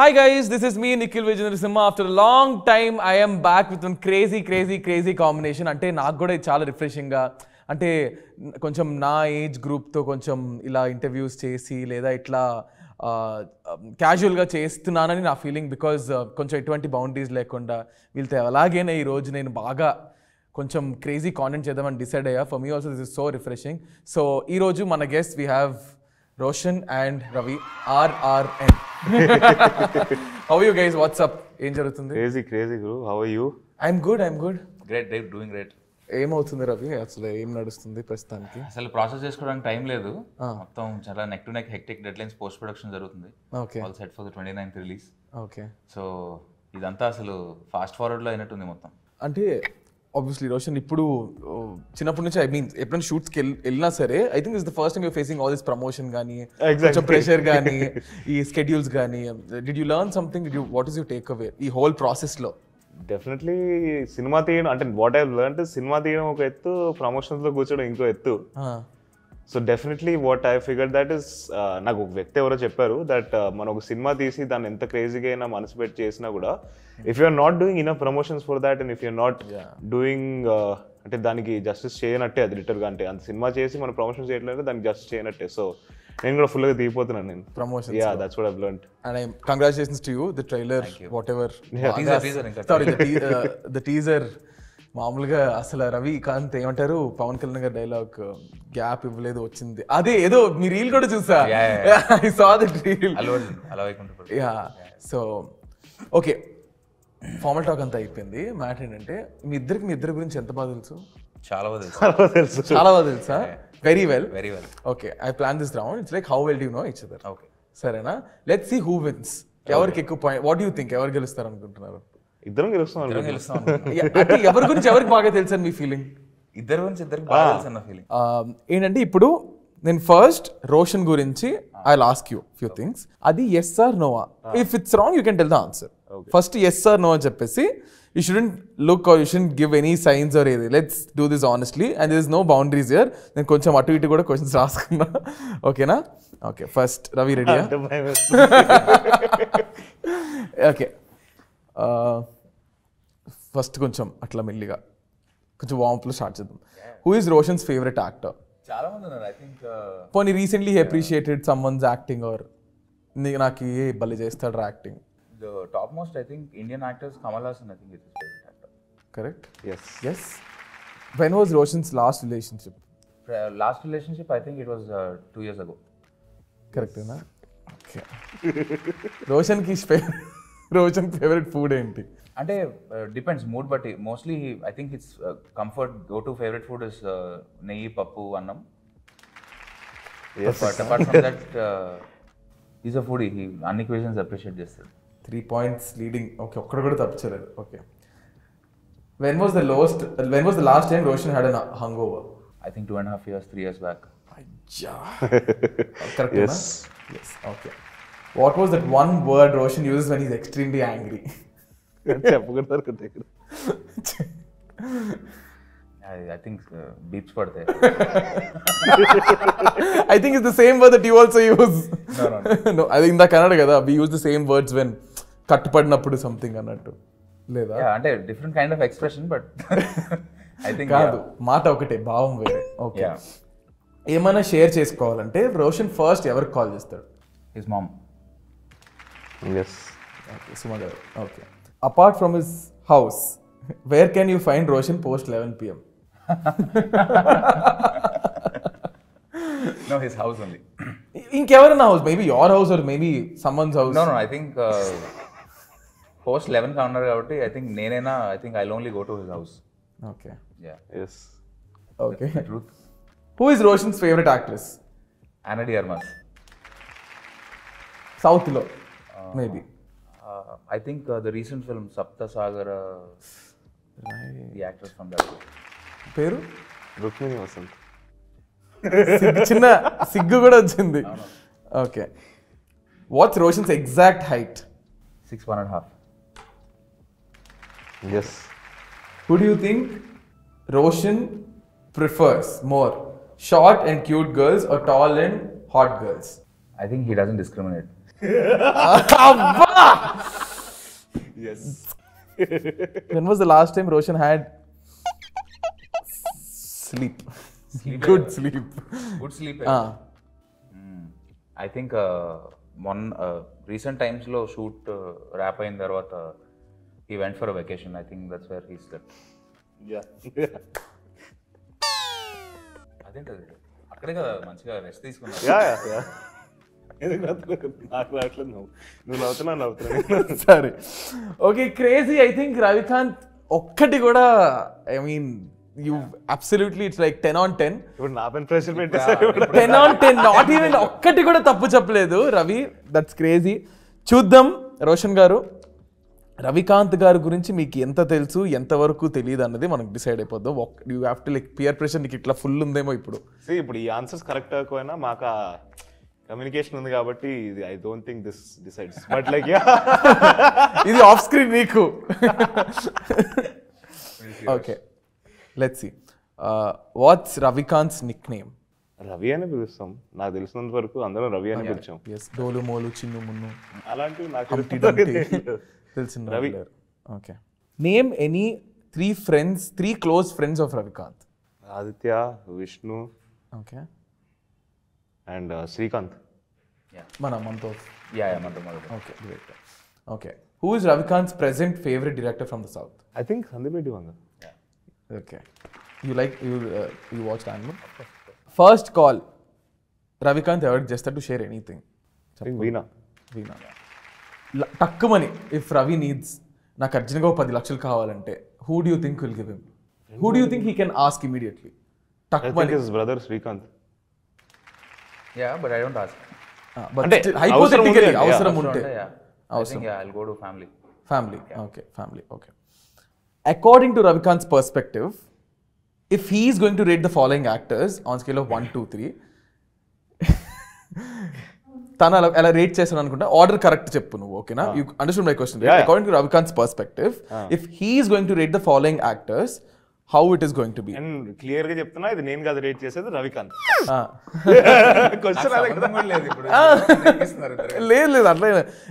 Hi guys, this is me Nikhil Vijayendra Simha. After a long time, I am back with one crazy combination. Ante naaku kuda chaala refreshing ga. Ante koncham na age group tho koncham ila interviews chesi leda itla casual ga chestunnanani na feeling because koncham etvanti boundaries lekunda vilthe alage na ee roju nenu baga కొంచెం crazy content చేద్దామని decide అయ్యా. For me also this is so refreshing. So ఈరోజు మన guest we have Roshan and Ravi RRN. How you guys, what's up, ఏం జరుగుతుంది? Crazy crazy గురు, how are you? I'm good. Great day doing great. ఏమవుతుంది రవి, అసలు ఏం నడుస్తుంది ప్రస్తుతానికి? అసలు ప్రాసెస్ చేసుకోవడానికి టైం లేదు, మొత్తం చాలా neck to neck hectic deadlines, post production జరుగుతుంది. Okay, all set for the 29th release. Okay, so ఇదంతా అసలు ఫాస్ట్ ఫార్వర్డ్ లో అయినట్టుంది మొత్తం. అంటే obviously Roshan, ఇప్పుడు చిన్నప్పటి నుంచి, I mean ఎప్పుడైనా షూట్స్కి వెళ్ళినా సరే, I think this is the first time you're facing all this promotion గానీ, కొంచెం ప్రెషర్ గానీ, ఈ స్కెడ్యూల్స్ గానీ. Did you learn something? What is your takeaway ఈ హోల్ ప్రాసెస్ లో? డెఫినెట్లీ సినిమా తీయడం అంటే వాట్ ఐ లెర్న్డ్, సినిమా తీయడం ఒక ఎత్తు, ప్రమోషన్స్ లో కూర్చోడం ఇంకో ఎత్తు. So definitely what I figured that is, నాకు ఒక వ్యక్తి ఎవరో చెప్పారు దట్ మనం ఒక సినిమా తీసి దాన్ని ఎంత క్రేజీగా అయినా మనసు పెట్టి చేసినా కూడా, if you're not doing enough promotions for that and if you're not doing, అంటే దానికి జస్టిస్ చేయనట్టే అది లిటరల్గా. అంటే అంత సినిమా చేసి మనం ప్రమోషన్స్ చేయట్లేదు, దానికి జస్టిస్ చేయనట్టే. సో నేను కూడా ఫుల్గా దిగిపోతున్నాను నేను promotion. Yeah, that's what I learned. And I congratulations to you. The trailer, whatever the teaser, మామూలుగా అసలు రవికాంత్ ఏమంటారు, పవన్ కళ్యాణ్ గారి డైలాగ్ గ్యాప్ ఇవ్వలేదు వచ్చింది, అదే ఏదో మీ రీల్ కూడా చూసా. I saw the reel. Yeah, so okay, formal talk అంతా అయిపోయింది. మ్యాటర్ ఏంటంటే మీ ఇద్దరి గురించి ఎంత బాగా తెలుసు? చాలా బాగా తెలుసా? Very well. Okay, I plan this round, it's like how well do know each other. Okay సరేనా, లెట్స్ సీ హూ విన్స్. ఎవరికి ఎక్కువ పాయింట్, వాట్ యూ థింక్, ఎవరు గెలుస్తారు అనుకుంటున్నారు? ఇద్దరం గెలుస్తాం. ఎవరి గురించి ఎవరికి బాగా తెలుసు అని మీ ఫీలింగ్? ఇద్దరు గురించి ఇద్దరికి బాగా తెలుసు అన్న ఫీలింగ్ ఏంటంటే, ఇప్పుడు నేను ఫస్ట్ రోషన్ గురించి I will ask you few things. అది yes or no. If it's wrong you can tell the answer. First yes or no అని చెప్పేసి, you shouldn't look or you shouldn't give any signs or ఏది. Let's do this honestly and this no boundaries here. నేను కొంచెం అటు ఇటు కూడా questions రాసుకున్నా, ఓకేనా? ఓకే, ఫస్ట్ రవి రెడీయా? ఓకే, ఫస్ట్ కొంచెం అట్లా మెల్లిగా కొంచెం వార్మప్లో స్టార్ట్ చేద్దాం. Who is Roshan's favourite actor? చాలా మంది ఉన్నారు ఐ థింక్. పోనీ recently appreciated someone's acting or నాకు ఏ భలే చేస్తాడు acting? Top most I think Indian actors Kamal Haasan. I think it is favourite actor. Correct? Yes. When was Roshan's last relationship? I think it was 2 years ago. కరెక్టేనా? Okay. రోషన్కి Roshan favourite food ఏంటి? అంటే depends mood బట్టి. Mostly I think his comfort go to favourite food is neyyi, pappu, annam. Apart from that is a foodie. He అన్ని questions appreciate చేస్తాడు. 3 points leading. Okay, ఒక్కడ కూడా తప్పలేదు. Okay, when was the last time Roshan had a hangover? I think 2.5 years, 3 years back. అయ్యా, correct? yes. Okay, what was that one word Roshan uses when he's extremely angry? I think beeps for there. I think it's the same word that you also use. No. I think in the Kannada kada we use the same words when kattupadinappudu something annattu. Leda? Yeah, ante different kind of expression, but I think kaadu maata okate bhavam vere. Okay, emana share chesukovalante Roshan first ever call chestadu? His mom. Yes. Okay, Sumada. Okay. Apart from his house, where can you find Roshan post 11 PM? No, his house only. In Kevarna house, maybe your house or maybe someone's house. No, I think post 11 corner avati. I think Nenena. I think I'll only go to his house. Okay. Yeah. Yes. Okay. That's the truth. Who is Roshan's favorite actress? Ana de Armas. South lo. Maybe. I think the recent film Sapta Sagara, right? The actress from that. Peru? Rukmini Vasanth. Siggu kuda vachindi. Okay. What's Roshan's exact height? 6'1.5". Yes. Who do you think Roshan prefers more? Short and cute girls or tall and hot girls? I think he doesn't discriminate. Yes. When was the last time Roshan had sleep? Good sleep. I think one recent times lo shoot wrap in tarvata he went for a vacation. I think that's where he slept. Yeah. I think that's it. Akkade kada manchiga rest iskunna. Yeah. Sorry. Okay, crazy. I think Ravikanth okkati kuda, I mean, you've absolutely, it's like 10 on 10. Pressure 10 on 10, not even okkati kuda tappu cheppaledu, Ravi. That's crazy. Chuddam Roshan garu, Ravikanth garu gurinchi meeku enta telusu, enta varaku teliyadu annadi manaku decide ayipoddam. You have to like peer pressure niki itla full undemo ippudu. See, ippudu ee answers correct avukona maaka communication undi kabatti I don't think this decides, but like yeah, idi off screen meeku. Okay, let's see, what's Ravikanth's nickname? Ravi ani pilustam, naaku telusinanth varaku andaram Ravi ani pilucham. Yes, dolu molu chinnu munnu alanti naaku telusindi Ravi. Okay, name any three close friends of Ravikanth. Aditya, Vishnu, okay, and Srikanth. Yeah. Manto. Yeah, Manto. Okay, great. Okay. Who is Ravikant's present favorite director from the South? I think Sandeep Reddy Vanga. Yeah. Okay. You watched Animal? First call. Ravikanth ever gested to share anything. I think Veena. Takkumani, if Ravi needs, na Karjinaga 10 lakhal kavalante, who do you think will give him? Who do you think he can ask immediately? Takkumani. I think his brother Srikanth. Yeah, but I don't ask. But hypothetically, I think I'll go to family. Family, yeah. Okay, family, okay. According to Ravikant's perspective, if he is going to rate the following actors on scale of 1, 2, 3, I'll rate Chesan, order correct Chepunu, okay? You understood my question, right? Yeah, yeah. According to Ravikant's perspective, if he is going to rate the following actors, how it is going to be? And clearly, the name is rate Ravikanth. Question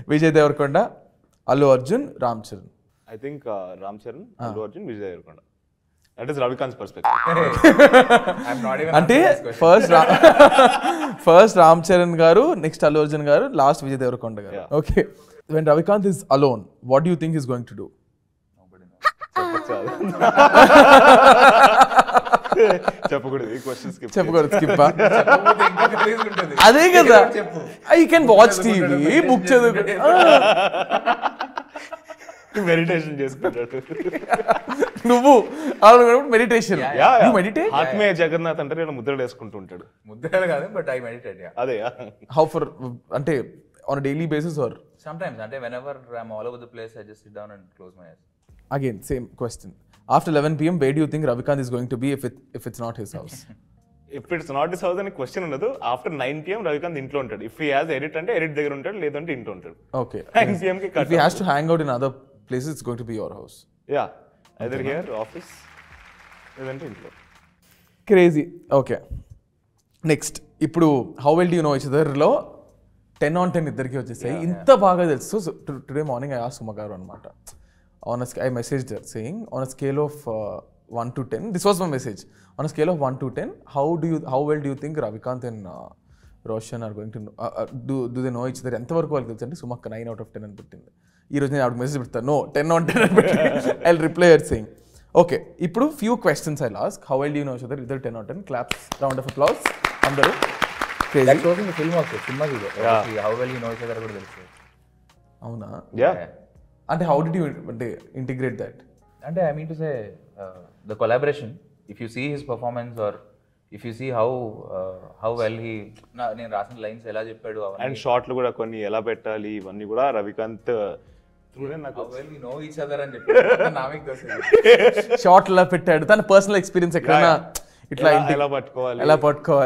Vijay Devarkonda, Allu Arjun, Ram Charan. I think Ram Charan, Allu Arjun, Vijay Devarkonda. That is Ravikant's perspective. I'm not even asking this question. First Ram Charan garu, next Allu Arjun garu, last Vijay Devarkonda garu. Yeah. Okay. When Ravikanth is alone, what do you think he's going to do? You can watch TV, book meditation. Meditation. You meditate? But I meditate. Yeah. How for? On a daily basis or? Sometimes. Whenever I'm all over the place, I just sit down and close my eyes. Again, same question. After 11 PM, where do you think Ravikanth is going to be if it's not his house? If it's not his house, then question another. After 9 PM, Ravikanth intlo untadu. If he has edit ante edit degger untadu, ledante intlo untadu. Okay. 9 PM ke cut. If he has to hang out in other places, it's going to be your house. Yeah. Either here, office, ledante intlo. Crazy. Okay. Next. Ippudu how well do you know each other lo 10 on 10 iddariki vachesayi. Inta baga telusu. So today morning I asked Sumagaru anamata. I messaged her saying, on a scale of 1 to 10, this was my message, on a scale of 1 to 10, how well do you think Ravikanth and Roshan are going to know, do they know each other? Sumakka 9 out of 10 and 15. Ee roju nenu message, no, 10 on 10 and 15. I'll reply her saying, okay, ippudu few questions I'll ask. How well do you know each other? Either 10 on 10, claps, round of applause. Andaru. Crazy. That's also in the film also. How well you know each other? Avuna? Yeah. And how did you integrate that? And I mean to say, the collaboration, if you see his performance or if you see how well he... lines and short look at Ella Petali, Vanni Gura, Ravikanth. How well we know each other and short Ella Petali, that's personal experience. Ella Petali.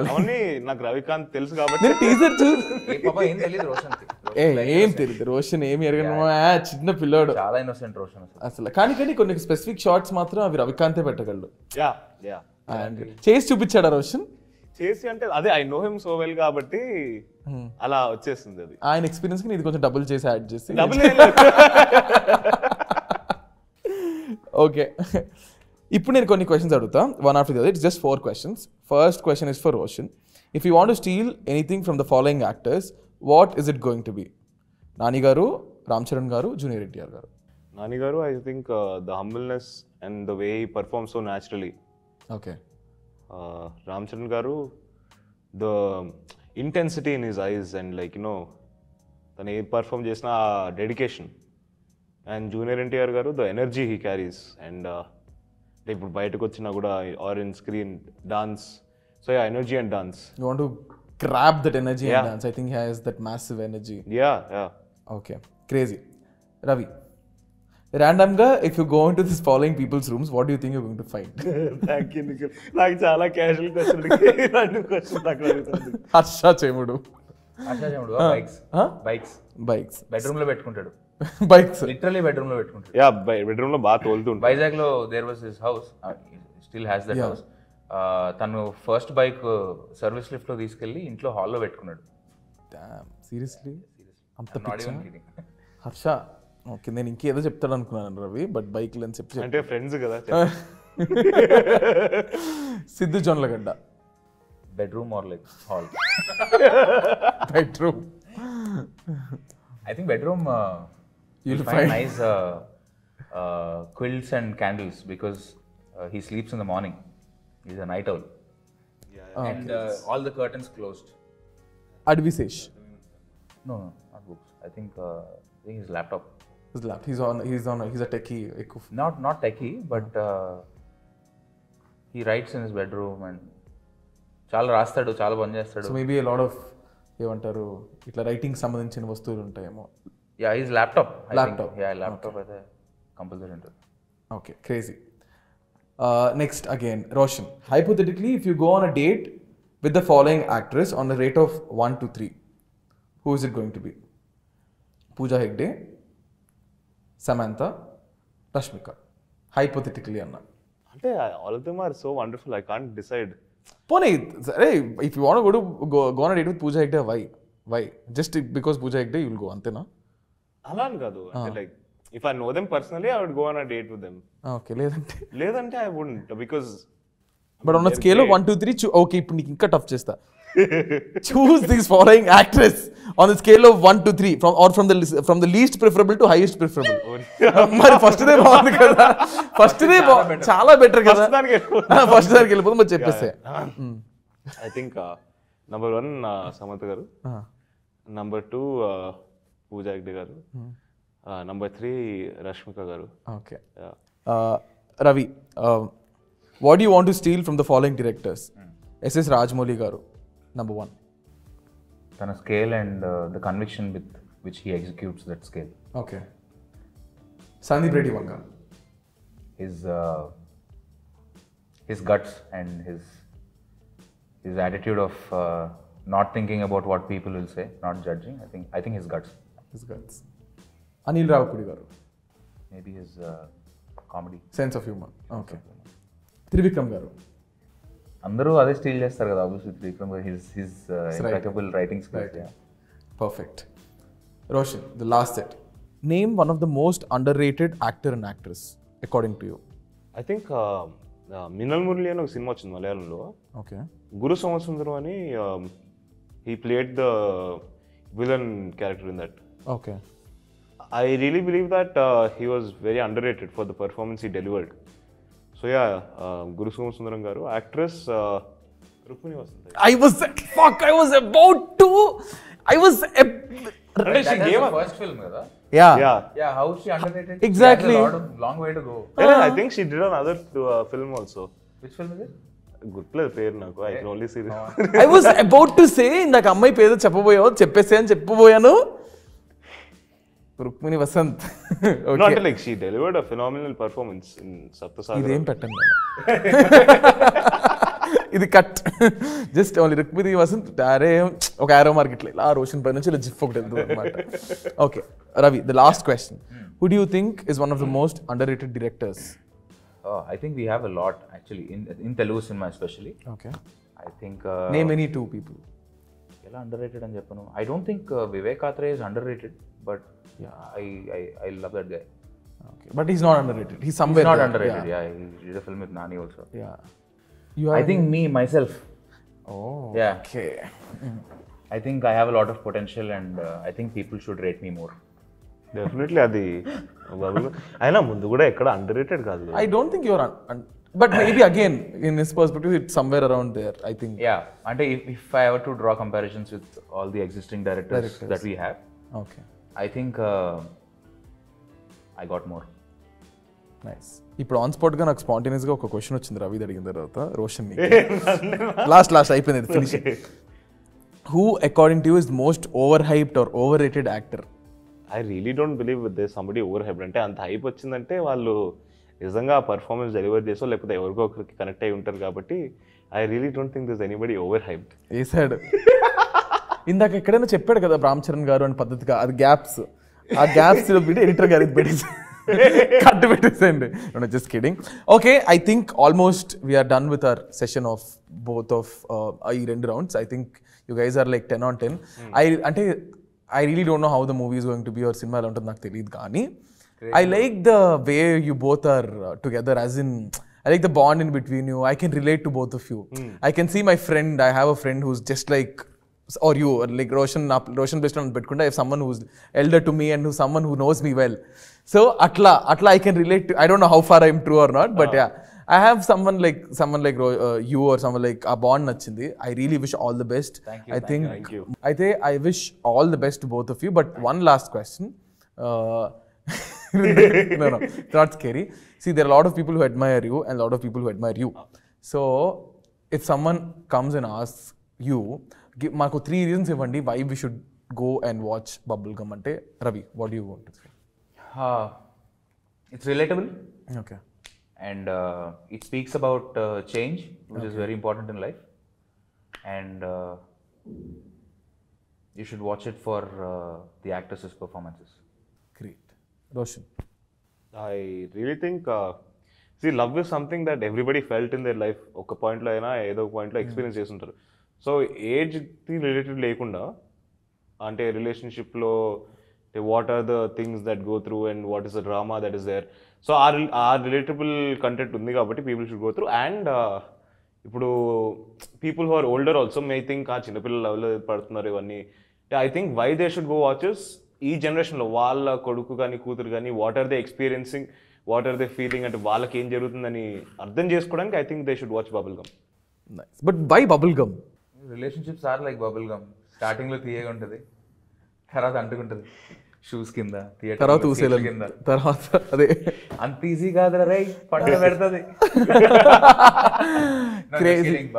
Only Ravikanth tells you. Then teaser choose. Papa, in tells Roshan. Roshan aim chidna pilladu chaala innocent Roshan asalu kaani konni specific shots matram avi Ravikanthe pettagalaru. Yeah, and chase chupichada Roshan చేసి అంటే అదే I know him so well కాబట్టి అలా వచ్చేసింది. అది ఆయన experience కి ఇది కొంచెం డబుల్ చేసి యాడ్ చేసి డబుల్. ఓకే, ఇప్పుడు నేను కొన్ని క్వశ్చన్స్ అడుగుతా, one after the other. It's just 4 questions. First question is for Roshan. If you want to steal anything from the following actors, what is it going to be? Nani garu, Ram Charan garu, junior NTR garu. Nani garu, I think the humbleness and the way he performs so naturally. Okay. Ram Charan garu, the intensity in his eyes and like you know tane perform chesina dedication. And Junior NTR garu, the energy he carries and they put bayataku ochina kuda or in screen dance. So yeah, energy and dance, you want to grab that energy. Yeah. And dance, I think he has that massive energy. Yeah. Okay, crazy. Ravi, random ga, if you go into this following people's rooms, what do you think you're going to find? Thank you Nikhil. Like chala casual question ki random question takaradu. Asha chemudu bikes. Huh? Bikes bedroom lo pettukuntadu. Bikes literally bedroom lo pettukuntadu. Yeah, bedroom lo baat olthundu. Vizag lo there was his house, still has that. Yeah. House tanu first bike service lift lo iskelli intlo hall lo pettukunnadu. Damn, seriously? I'm not even kidding. Harsha, okay, నేను ఇంకేదో చెప్తాడు అనుకున్నాను Ravi, but బైక్లు అని చెప్పి అంటే friends కదా. Siddhu Jonnalagadda, bedroom or like hall? Bedroom. I think bedroom you will find nice quills and candles because he sleeps in the morning, he is a night owl and all the curtains closed. Adivi Sesh? No no, not books. I think his laptop. His laptop. He's a techie. Not techie, but he writes in his bedroom and చాలా రాస్తాడు, చాలా పని చేస్తాడు. So maybe a lot of ఏమంటారు ఇట్లా writing సంబంధించిన వస్తువులు ఉంటాయేమో. Yeah, his laptop. I think laptop అయితే కంపల్సరీ ఉంటుంది. Okay, crazy. Next again, Roshan. Hypothetically, if you go on a date with the following actress on a rate of 1 to 3, who is it going to be? Pooja Hegde, Samantha, Rashmika. Hypothetically anna ante all of them are so wonderful, I can't decide. Pone, hey, if you want to go on a date with Pooja Hegde, why just because Pooja Hegde you will go? Ante na ala an kadu, ante like if I know them personally I would go on a date with them. Okay, ledante I wouldn't, because but on a scale of 1 to 3, okay ipudu nik inka tough chesta. Choose these following actress on the scale of 1 to 3, from the least preferable to highest preferable. Mari first day bagundi kada, first day chaala better kada, first day elipodam ma cheppese. I think number 1 Samatha garu, number 2 Pooja Hegde garu, number 3 Rashmika garu. Okay. Ravi, what do you want to steal from the following directors? SS Rajamoli garu, number 1. Tana scale and the conviction with which he executes that scale. Okay. Sandeep Reddy Vanga. His guts and his attitude of not thinking about what people will say, not judging. I think his guts. Anil Rao Kudigar. Maybe his comedy. Sense of humor. Okay. Trivikram garu. అందరూ అదే steal చేస్తారు కదా, obviously Trivikram his impeccable writing skills. Perfect. Roshan, the last set. Name one of the most underrated actor and actress according to you. I think Minnal Murali అని ఒక cinema వచ్చింది మలయాళంలో. Okay. Guru Somasundaram అని he played the villain character in that. Okay. I really believe that he was very underrated for the performance he delivered. So yeah, Guru Somasundaram garu. Actress Rukmini Vasanth. She gave her first film kada. Yeah, how she underrated. Exactly. She has a lot of long way to go. Yeah, I think she did another film also. Which film is it? Good player pair naaku, I can only see it. I was about to say inda ammai peru cheppaboyao, cheppese ani cheppaboyanu. Rukmini Vasanth. Okay. Not like she delivered a phenomenal performance in Sapta Sagara. Idem pattern idi cut. Just only Rukmini Vasanth tare oka arrow market le la Roshan pai nunchi gif okati eldu anamata. Okay, Ravi, the last question. Who do you think is one of the most underrated directors? I think we have a lot actually in Telugu cinema especially. Okay. I think... name any two people. Underrated and Japan. I don't think Vivek Athreya is underrated, but yeah, I love that guy. Okay. But he's not underrated. He's somewhere. He's not underrated. Yeah, he did a film with Nani also. Yeah. I think me myself. Oh. Yeah. Okay. I think I have a lot of potential, and I think people should rate me more. Definitely, Adi. I know, underrated. I don't think you're but maybe again, in his perspective, it's somewhere around there, I think. Yeah, and if I were to draw comparisons with all the existing directors that we have, okay, I think I got more. Nice. Now, on spot, I spontaneously got a question from Ravi Dadiyandar, Roshan. Last, I finish it. Who, according to you, is the most overhyped or overrated actor? I really don't believe that there's somebody overhyped. Ante anta hype vachindante vallu నిజంగా performance deliver చేసో లేకపోతే ఎవరికో ఒకరికి connect అయ్యి ఉంటారు కాబట్టి I really don't think this anybody over hyped. వేసాడు ఇందాక ఎక్కడైనా చెప్పాడు కదా రామ్ చరణ్ గారు అని పద్ధతిగా, అది గ్యాప్స్, ఆ గ్యాప్స్లో పెట్టి ఎడిటర్ గారు పెట్టేసి కట్ పెట్టేసేయండి. Just kidding. Okay, I think almost we are done with our session of both of ఈ రెండు rounds. I think you guys are like 10 on 10. I really don't know how the movie is going to be or cinema alone నాకు తెలియదు కానీ I like the way you both are together, as in, I like the bond in between you. I can relate to both of you. I can see my friend, I have a friend who's just like, or you, or like Roshan Bishran Bitkunda, I have someone who's elder to me and who's someone who knows me well. So, Atla I can relate to. I don't know how far I'm true or not, but yeah. I have someone like you or someone like Abon Nachindi. I really wish all the best. Thank you, thank you. I think I wish all the best to both of you, but one last question. No, it's not scary. See, there are a lot of people who admire you and a lot of people who admire you. So, if someone comes and asks you, give Marco 3 reasons why we should go and watch Bubblegum ante, Ravi, what do you want to say? It's relatable. Okay. And it speaks about change, which is very important in life. And you should watch it for the actresses' performances. Roshan. I really think, see, love is something that everybody felt in their life. Oka point lo aina, edo point lo experience chesuntaru. So age thi related lekunda, ante relationship lo, what are the things that go through and what is the drama that is there. So our relatable content undi kabatti people should go through. And ipudu people who are older also may think chinna pillala level padutunnaru ivanni. I think why they should go watch is, ఈ జనరేషన్లో వాళ్ళ కొడుకు కానీ కూతురు కానీ what are they experiencing, what are they feeling, అంటే వాళ్ళకి ఏం జరుగుతుందని అర్థం చేసుకోవడానికి I think they should watch Bubblegum. But by bubblegum relationships are like bubblegum. స్టార్టింగ్లో తీయగా ఉంటుంది, తర్వాత అంటుకుంటుంది షూస్ కింద, తర్వాత ఊసేల కింద, తర్వాత అదే అంత ఈజీ కాదు రే పంట పెడుతుంది.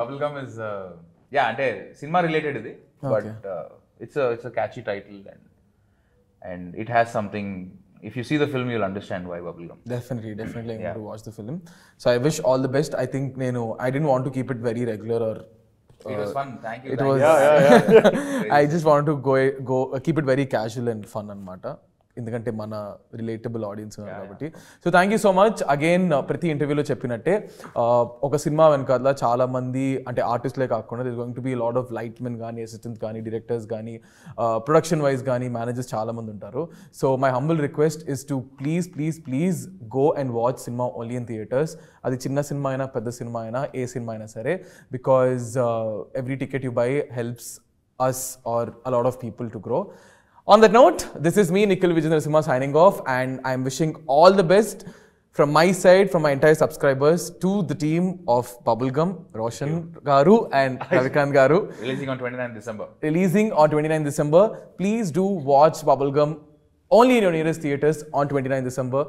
బబుల్గమ్ ఇస్ యా, అంటే సినిమా రిలేటెడ్ ఇది, but it's catchy title and it has something. If you see the film, you'll understand why Bubblegum. Definitely, I'm going to watch the film. So I wish all the best. I think, you know, I didn't want to keep it very regular or... it was fun, thank you. Yeah. I just wanted to go keep it very casual and fun and mata. ఎందుకంటే మన relatable audience ఉన్నారు కాబట్టి. So thank you so much again. ప్రతి ఇంటర్వ్యూలో చెప్పినట్టే ఒక cinema వెనకాల చాలామంది అంటే ఆర్టిస్ట్లే కాకుండా this going to be lot of light men కానీ, అసిస్టెంట్ కానీ, డైరెక్టర్స్ కానీ, ప్రొడక్షన్ వైజ్ కానీ మేనేజర్స్ చాలామంది ఉంటారు. So my humble request is to please go and watch cinema only in theatres. అది చిన్న సినిమా అయినా, పెద్ద సినిమా అయినా, ఏ సినిమా అయినా సరే, because every ticket you buy helps us are a lot of people to grow. On that note, this is me, Nikhil Vijayendra Simha, signing off, and I am wishing all the best from my side, from my entire subscribers, to the team of Bubblegum, Roshan Garu and Ravikanth Garu. Releasing on 29th December. Please do watch Bubblegum only in your nearest theatres on 29th December.